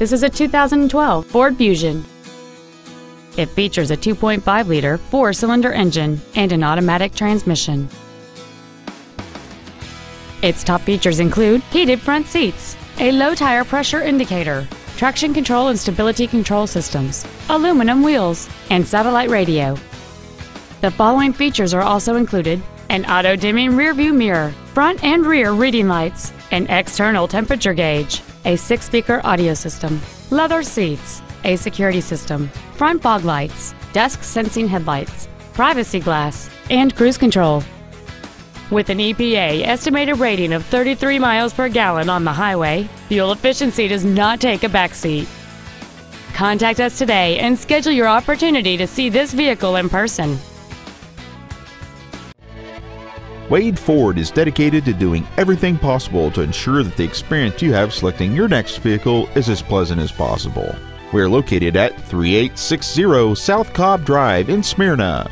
This is a 2012 Ford Fusion. It features a 2.5-liter four-cylinder engine and an automatic transmission. Its top features include heated front seats, a low tire pressure indicator, traction control and stability control systems, aluminum wheels, and satellite radio. The following features are also included: an auto-dimming rearview mirror, front and rear reading lights, an external temperature gauge, a 6-speaker audio system, leather seats, a security system, front fog lights, dusk sensing headlights, privacy glass, and cruise control. With an EPA estimated rating of 33 miles per gallon on the highway, fuel efficiency does not take a backseat. Contact us today and schedule your opportunity to see this vehicle in person. Wade Ford is dedicated to doing everything possible to ensure that the experience you have selecting your next vehicle is as pleasant as possible. We are located at 3860 South Cobb Drive in Smyrna.